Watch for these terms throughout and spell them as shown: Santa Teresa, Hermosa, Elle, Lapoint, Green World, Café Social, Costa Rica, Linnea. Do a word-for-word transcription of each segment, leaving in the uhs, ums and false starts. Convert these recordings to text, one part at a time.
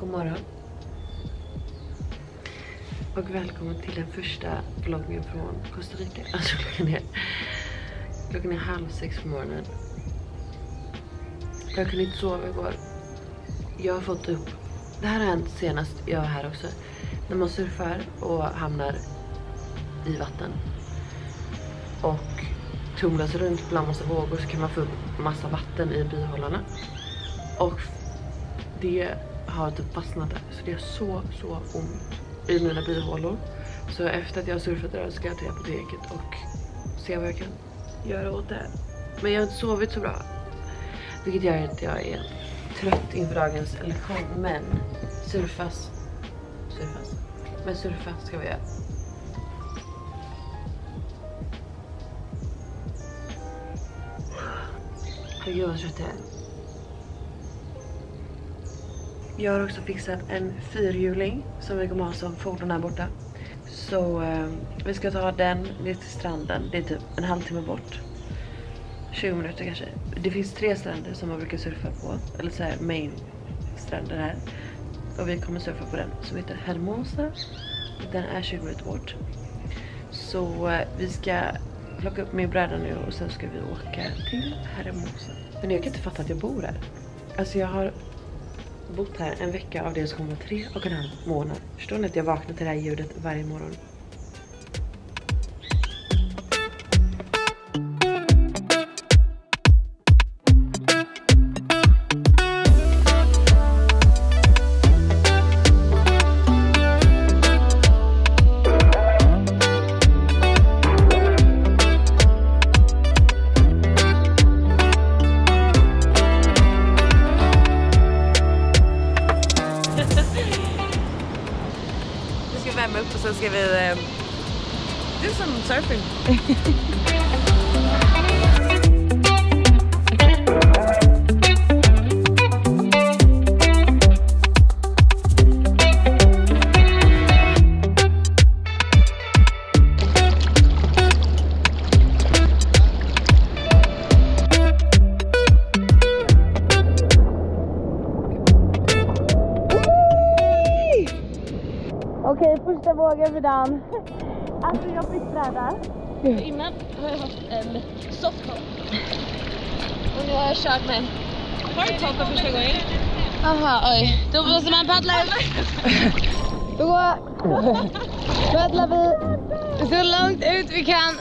God morgon. Och välkommen till den första vloggen från Costa Rica. Alltså klockan är, klockan är halv sex på morgonen. Jag kunde inte sova igår. Jag har fått upp... Det här har hänt senast jag var här också. När man surfar och hamnar i vatten. Och tumlas runt bland massa vågor så kan man få upp massa vatten i bihållarna. Och det har typ fastnat där. Så det är så, så ont i mina bihålor. Så efter att jag har surfat där ska jag till apoteket och se vad jag kan göra åt det här. Men jag har inte sovit så bra. Vilket gör att jag är trött inför dagens lektion. Men surfas. Surfas. Men surfa ska vi göra. Herregud vad trött jag är. Jag har också fixat en fyrhjuling som vi kommer ha som fordon här borta. Så eh, vi ska ta den ner till stranden. Det är typ en halvtimme bort. tjugo minuter kanske. Det finns tre stränder som man brukar surfa på. Eller så här main stränder här. Och vi kommer surfa på den som heter Hermosa. Den är tjugo minuter bort. Så eh, vi ska plocka upp min bräda nu och sen ska vi åka till Hermosa. Men jag kan inte fatta att jag bor här. Alltså jag har... bott här en vecka av det som kommer tre och en halv månad. Förstår ni att jag vaknar till det här ljudet varje morgon? Surfing. Okej, första vågen för dagen. Alltså jag fick bräda. Innan har jag haft en softtop. Och nu har jag kört med en hardtop för första gången. Aha, oj. Då måste man paddla. Då paddlar vi så långt ut vi kan.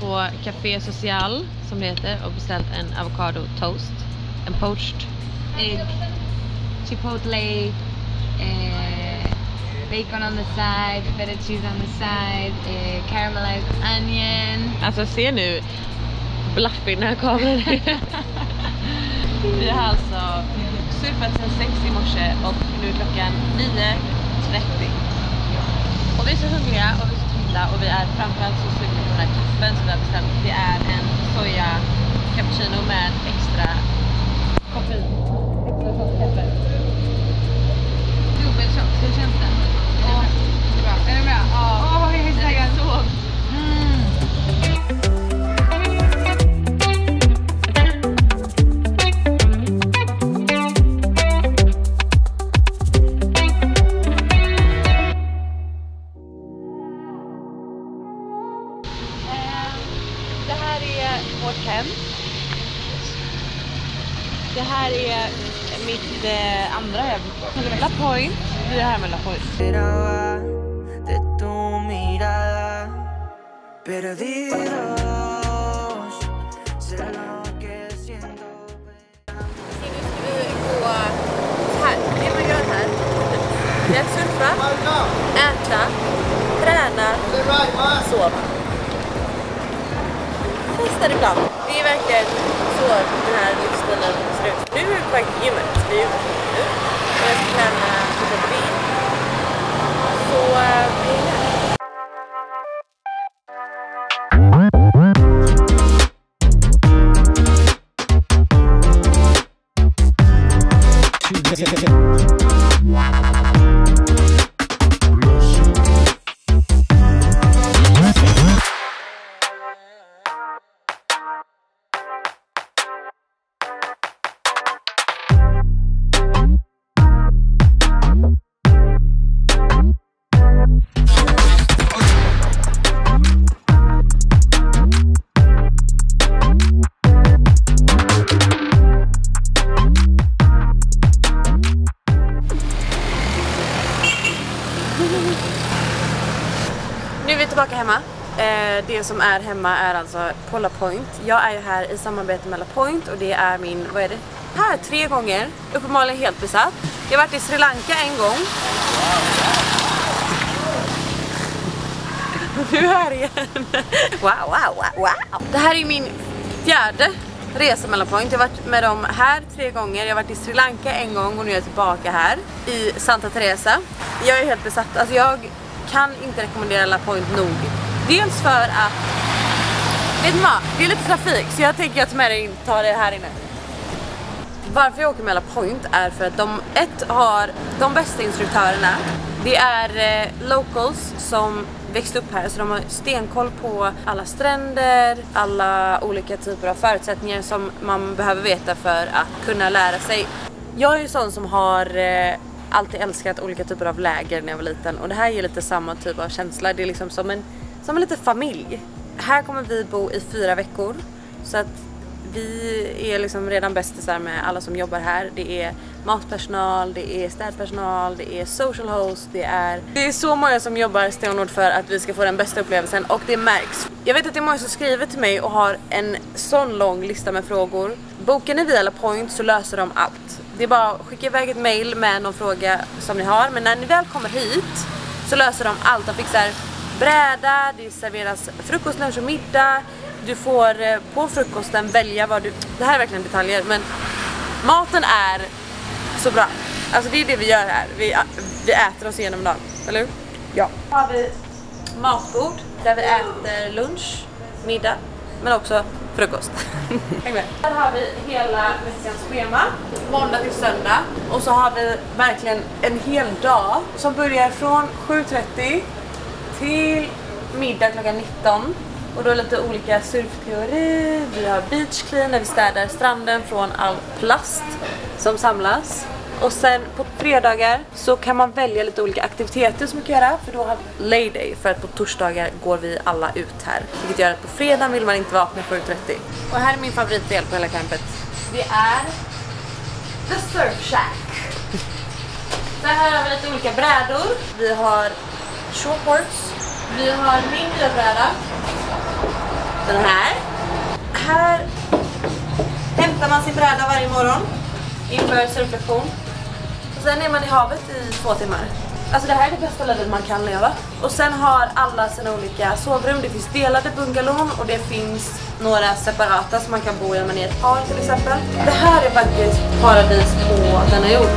På Café Social som det heter och beställt en avocado toast, en poached egg, chipotle, eh, bacon on the side, feta cheese on the side, eh, caramelized onion. Alltså se nu blaffig när kameran. Vi har alltså surfat sedan sex i morse och nu är klockan nio trettio. Och vi är så hungriga och vi är så trilla och vi är framförallt så sugna. Den här kaffen som jag har beställt, det är en soja cappuccino med extra koffein. Extra kaffe. Dubbel shot, hur känns den? Åh, det är bra. Är det bra? Åh, oh, jag är så taggad. Lapoint. Vi är här med Lapoint. Nu ska vi gå här. Det man gör här. Vi har surfat, äta, träna, sova. testade ibland. Det är verkligen så den här livsstilen ser ut. Nu är vi på gymmet, vi är på nu. Och jag ska lämna på batteri. Så vi är här. Hemma. Det som är hemma är alltså på Lapoint. Jag är ju här i samarbete med Lapoint och det är min, vad är det? Här tre gånger, uppenbarligen helt besatt. Jag har varit i Sri Lanka en gång. Du är här igen. Wow, wow, wow, wow. Det här är min fjärde resa med Lapoint. Jag har varit med dem här tre gånger. Jag har varit i Sri Lanka en gång och nu är jag tillbaka här i Santa Teresa. Jag är helt besatt. Alltså jag kan inte rekommendera Lapoint nog. Dels för att, vet du vad, det är lite trafik så jag tänker att jag med tar det här inne. Varför jag åker med Lapoint är för att de ett har de bästa instruktörerna. Det är eh, locals som växt upp här så de har stenkoll på alla stränder, alla olika typer av förutsättningar som man behöver veta för att kunna lära sig. Jag är ju sån som har eh, alltid älskat olika typer av läger när jag var liten. Och det här är ju lite samma typ av känsla. Det är liksom som en, som en liten familj. Här kommer vi bo i fyra veckor. Så att vi är liksom redan bästisar med alla som jobbar här. Det är matpersonal, det är städpersonal, det är social host, det är... Det är så många som jobbar stenhårt för att vi ska få den bästa upplevelsen. Och det märks. Jag vet att det är många som skriver till mig och har en sån lång lista med frågor. Boken är via Lapoint så löser de allt. Det är bara att skicka iväg ett mail med någon fråga som ni har. Men när ni väl kommer hit så löser de allt. De fixar bräda, det serveras frukost, lunch och middag. Du får på frukosten välja vad du... Det här är verkligen detaljer, men maten är så bra. Alltså det är det vi gör här. Vi, vi äter oss igenom dagen, eller hur? Ja. Här har vi matbord där vi äter lunch, middag, men också frukost. Häng med. Här har vi hela veckans schema, måndag till söndag. Och så har vi verkligen en hel dag som börjar från sju trettio till middag klockan nitton. Och då är lite olika surfteori, vi har beach clean där vi städar stranden från all plast som samlas. Och sen på fredagar så kan man välja lite olika aktiviteter som man kan göra. För då har vi lay day, för att på torsdagar går vi alla ut här. Vilket gör att på fredag vill man inte vakna sju trettio. Och här är min favoritdel på hela campet. Det är The Surf Shack. Så här har vi lite olika brädor. Vi har shortboards. Vi har min nya bräda. Den här. Här hämtar man sin bräda varje morgon inför surflektion. Och sen är man i havet i två timmar. Alltså det här är det bästa livet man kan leva. Och sen har alla sina olika sovrum. Det finns delade bungalon och det finns några separata som man kan bo i om man är ett par till exempel. Det här är faktiskt paradis på denna jord.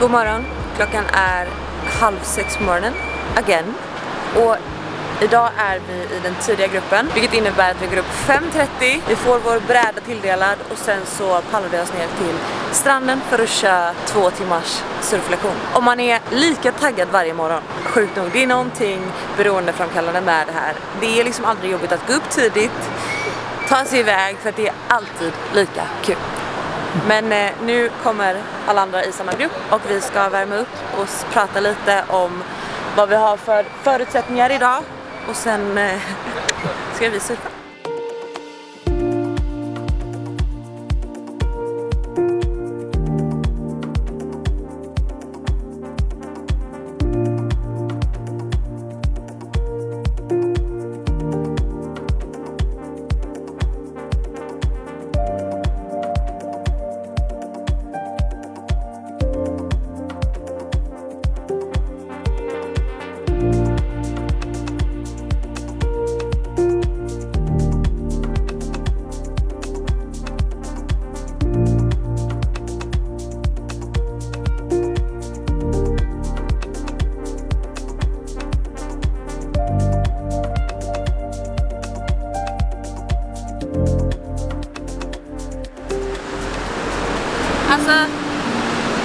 God morgon, klockan är halv sex på morgonen, again. Och idag är vi i den tidiga gruppen, vilket innebär att vi går upp fem trettio. Vi får vår bräda tilldelad och sen så pallar vi oss ner till stranden för att köra två timmars surflektion. Om man är lika taggad varje morgon, sjukt nog, det är någonting beroendeframkallande med det här. Det är liksom aldrig jobbigt att gå upp tidigt, ta sig iväg för att det är alltid lika kul. Men eh, nu kommer alla andra i samma grupp och vi ska värma upp och prata lite om vad vi har för förutsättningar idag. och sen eh, ska vi surfa.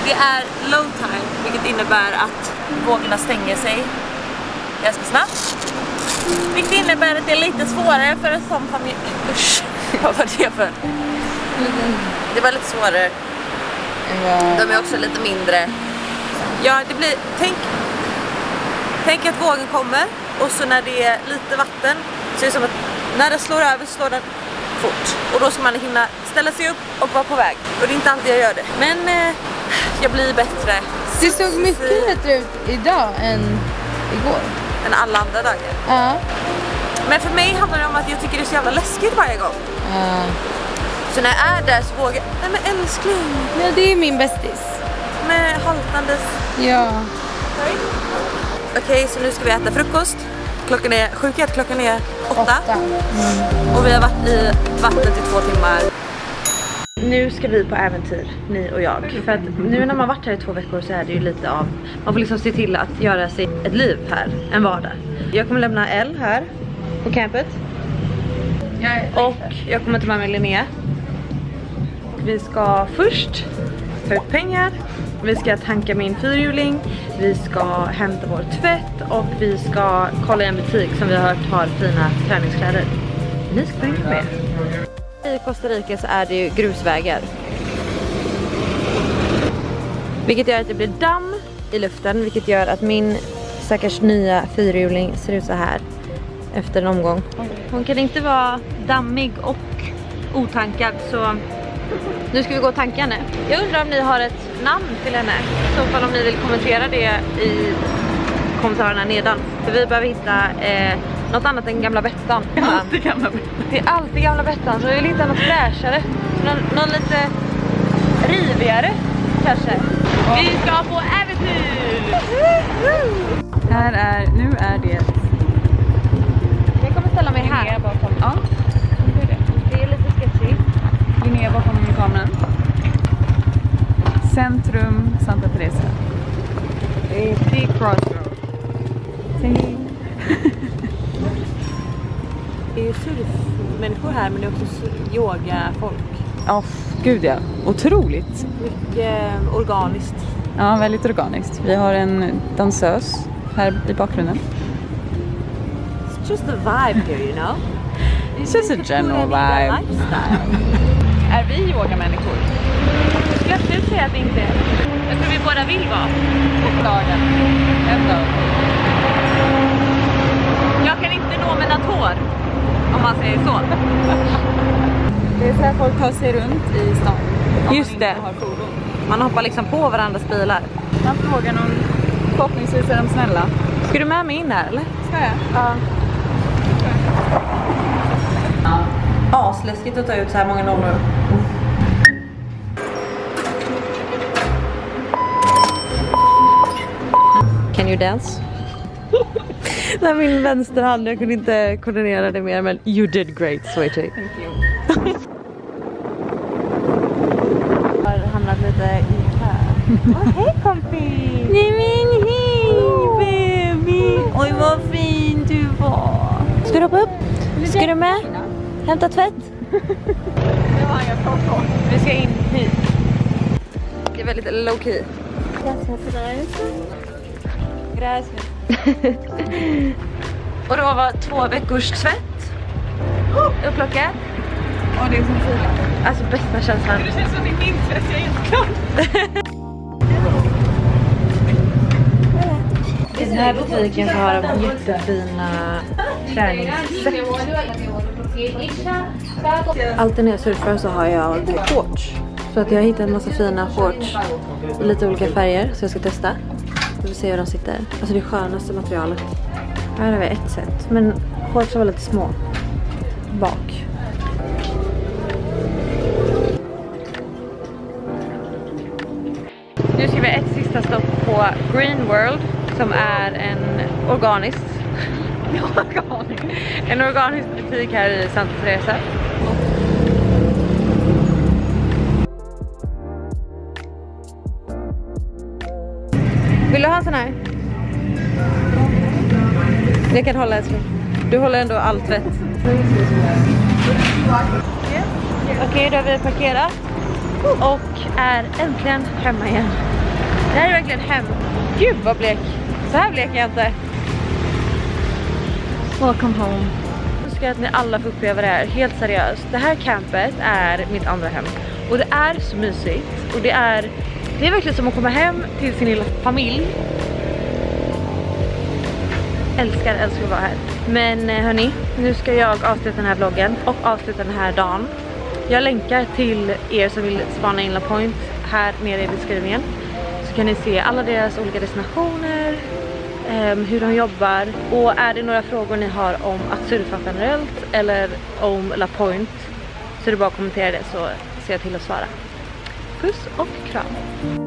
Det är low tide, vilket innebär att vågorna stänger sig ganska snabbt. Vilket innebär att det är lite svårare för en sån familj. Usch, vad var det för? Det var lite svårare. De är också lite mindre. Ja, det blir... Tänk, tänk att vågen kommer och så när det är lite vatten så är det som att när det slår över så slår den fort. Och då ska man hinna ställa sig upp och vara på väg. Och det är inte alltid jag gör det. Men... jag blir bättre. Det såg mycket bättre ut idag än igår. Än alla andra dagar. Ja. Men för mig handlar det om att jag tycker det är så jävla läskigt varje gång. Ja. Så när jag är där så vågar jag... Nej men älskling. Nej, det är min bästis. Med haltandes... Ja. Okej, okay, så nu ska vi äta frukost. Klockan är sjukt, klockan är åtta. åtta. Mm. Och vi har varit i vattnet i två timmar. Nu ska vi på äventyr, ni och jag. För att nu när man varit här i två veckor så är det ju lite av... Man får liksom se till att göra sig ett liv här, en vardag. Jag kommer lämna Elle här på campet. Och jag kommer ta med mig Linnea. Vi ska först ta ut pengar. Vi ska tanka min fyrhjuling. Vi ska hämta vår tvätt. Och vi ska kolla i en butik som vi har hört har fina träningskläder. Ni ska tänka med. I Costa Rica så är det ju grusvägar, vilket gör att det blir damm i luften, vilket gör att min stackars nya fyrhjuling ser ut så här efter en omgång. Hon kan inte vara dammig och otankad, så nu ska vi gå och tanka henne. Jag undrar om ni har ett namn till henne, så fall om ni vill kommentera det i kommentarerna nedan. För vi behöver hitta... Eh, något annat än gamla Bettan. Det är alltid gamla Bettan. Det är alltid gamla Bettan, så vi vill hitta något fräschare. Någon, någon lite rivigare, kanske. Vi ska på äventyr! Här är, nu är det... Jag kommer ställa mig här. Linnea bakom. Ja. Det är lite sketchigt. Linnea bakom i kameran. Centrum Santa Teresa. Det är The Crossroad. Det är ju surfmänniskor här, men det är också yogafolk. Ja, gud ja. Otroligt. Mycket organiskt. Ja, väldigt organiskt. Vi har en dansös här i bakgrunden. It's just the vibe here, you know? It's just a general vibe. Är vi yogamänniskor? Jag skulle säga att vi inte är. Jag tror vi båda vill vara. På dagen. Efter. Jag kan inte nå mina tår. Om man säger så. Det är så här folk tar sig runt i stan. Just det. Man hoppar liksom på varandras bilar. Man frågar någon, förhoppningsvis är de snälla. Ska du med mig in här eller? Ska jag? Ja. Ja, asläskigt att ta ut så här många nollor. Can you dance? Nej, min vänsterhand, jag kunde inte koordinera det mer, men you did great, sweetie. Thank you. Jag har hamnat lite i här. Åh, hej kompis! Nej men hej, baby! Oj, vad fin du var! Ska du hoppa upp? Ska du med? Hämta tvätt? Nu har jag klart. Vi ska in hit. Det är väldigt low-key. Gracias. Och då var två veckors tvätt upplockat. Åh, oh, det är så fint. Alltså bästa känslan. Det känns som det inte är så helt klart. Den här butiken har de jättefina träningssätt. Alltid när jag surfar så har jag shorts. Så att jag har hittat en massa fina shorts i lite olika färger, så jag ska testa. Vi får se hur de sitter. Alltså det skönaste materialet. Här har vi ett set, men shorts var lite små. Bak. Nu ska vi ett sista stopp på Green World, som är en organisk, en organisk butik här i Santa Teresa. Vill du ha en sån här? Jag kan hålla ett. Du håller ändå allt rätt. Okej, okay, då har vi parkerat. Och är äntligen hemma igen. Det här är verkligen hem. Gud vad blek. Så här blek jag inte. Welcome home. Jag önskar att ni alla får uppleva det här. Helt seriöst. Det här campet är mitt andra hem. Och det är så mysigt. Och det är... Det är verkligen som att komma hem till sin lilla familj. Älskar, älskar att vara här. Men hörni, nu ska jag avsluta den här vloggen och avsluta den här dagen. Jag länkar till er som vill spana in Lapoint här nere i beskrivningen. Så kan ni se alla deras olika destinationer, hur de jobbar. Och är det några frågor ni har om att surfa generellt eller om Lapoint, så är det bara att kommentera det, så ser jag till att svara. Puss och kram.